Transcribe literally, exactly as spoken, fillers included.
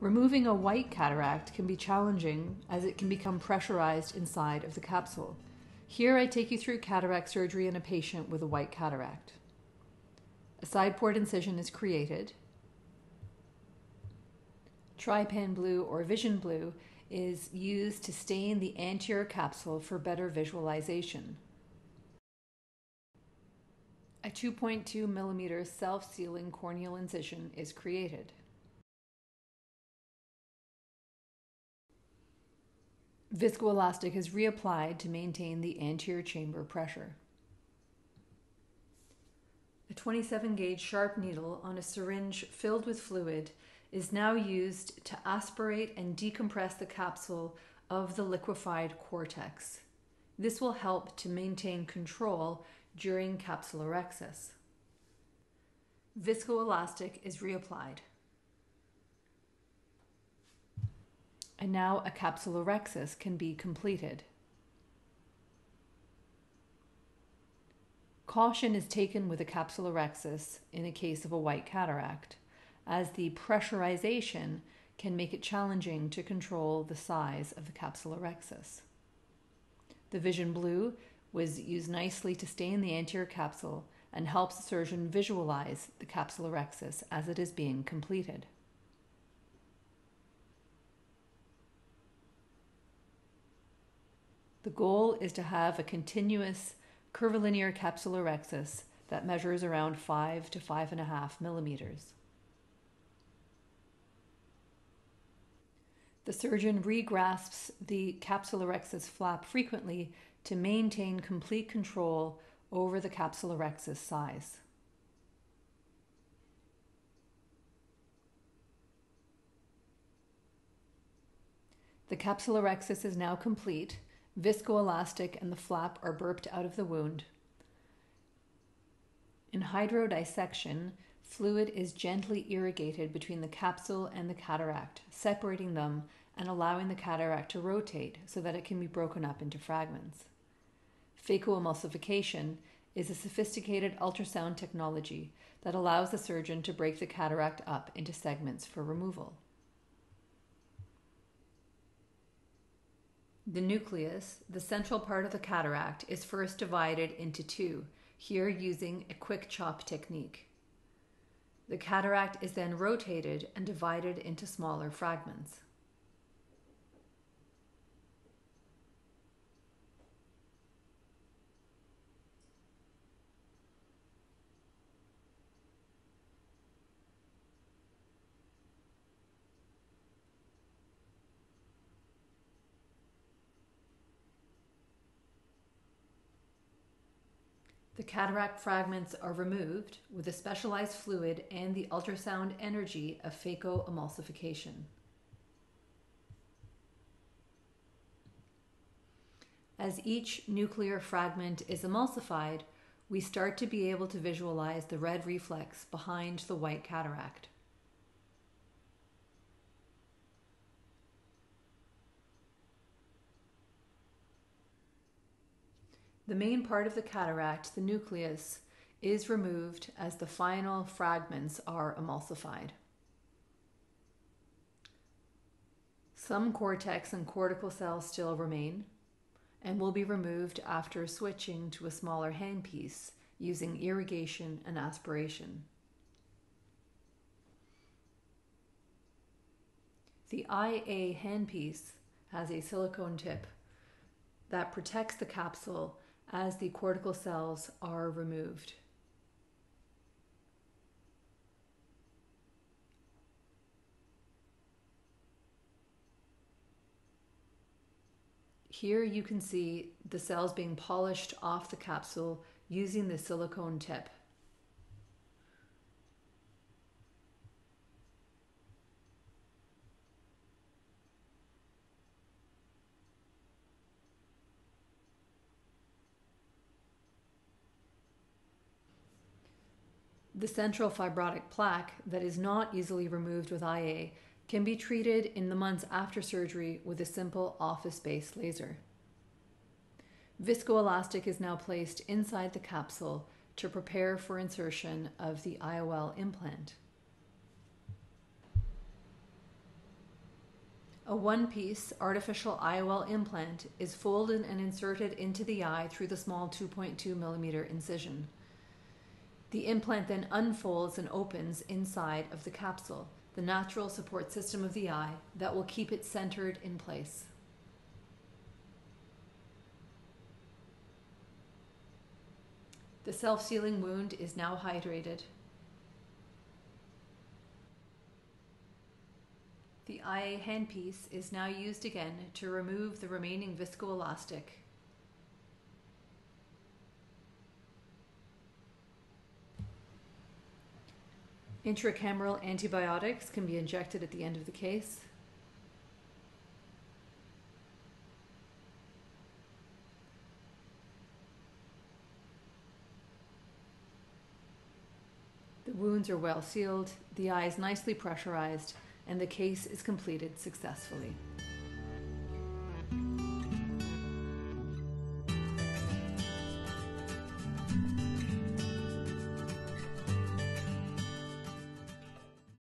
Removing a white cataract can be challenging as it can become pressurized inside of the capsule. Here I take you through cataract surgery in a patient with a white cataract. A side port incision is created. Trypan blue or vision blue is used to stain the anterior capsule for better visualization. A two point two millimeter self-sealing corneal incision is created. Viscoelastic is reapplied to maintain the anterior chamber pressure. A twenty-seven gauge sharp needle on a syringe filled with fluid is now used to aspirate and decompress the capsule of the liquefied cortex. This will help to maintain control during capsulorhexis. Viscoelastic is reapplied. And now a capsulorhexis can be completed. Caution is taken with a capsulorhexis in a case of a white cataract, as the pressurization can make it challenging to control the size of the capsulorhexis. The vision blue was used nicely to stain the anterior capsule and helps the surgeon visualize the capsulorhexis as it is being completed. The goal is to have a continuous curvilinear capsulorhexis that measures around five to five and a half millimeters. The surgeon regrasps the capsulorhexis flap frequently to maintain complete control over the capsulorhexis size. The capsulorhexis is now complete. Viscoelastic and the flap are burped out of the wound. In hydrodissection, fluid is gently irrigated between the capsule and the cataract, separating them and allowing the cataract to rotate so that it can be broken up into fragments. Phacoemulsification is a sophisticated ultrasound technology that allows the surgeon to break the cataract up into segments for removal. The nucleus, the central part of the cataract, is first divided into two, here using a quick chop technique. The cataract is then rotated and divided into smaller fragments. The cataract fragments are removed with a specialized fluid and the ultrasound energy of phacoemulsification. As each nuclear fragment is emulsified, we start to be able to visualize the red reflex behind the white cataract. The main part of the cataract, the nucleus, is removed as the final fragments are emulsified. Some cortex and cortical cells still remain and will be removed after switching to a smaller handpiece using irrigation and aspiration. The I A handpiece has a silicone tip that protects the capsule as the cortical cells are removed. Here you can see the cells being polished off the capsule using the silicone tip. The central fibrotic plaque that is not easily removed with I A can be treated in the months after surgery with a simple office-based laser. Viscoelastic is now placed inside the capsule to prepare for insertion of the I O L implant. A one-piece artificial I O L implant is folded and inserted into the eye through the small two point two millimeter incision. The implant then unfolds and opens inside of the capsule, the natural support system of the eye that will keep it centered in place. The self-sealing wound is now hydrated. The I A handpiece is now used again to remove the remaining viscoelastic. Intracameral antibiotics can be injected at the end of the case. The wounds are well sealed, the eye is nicely pressurized, and the case is completed successfully.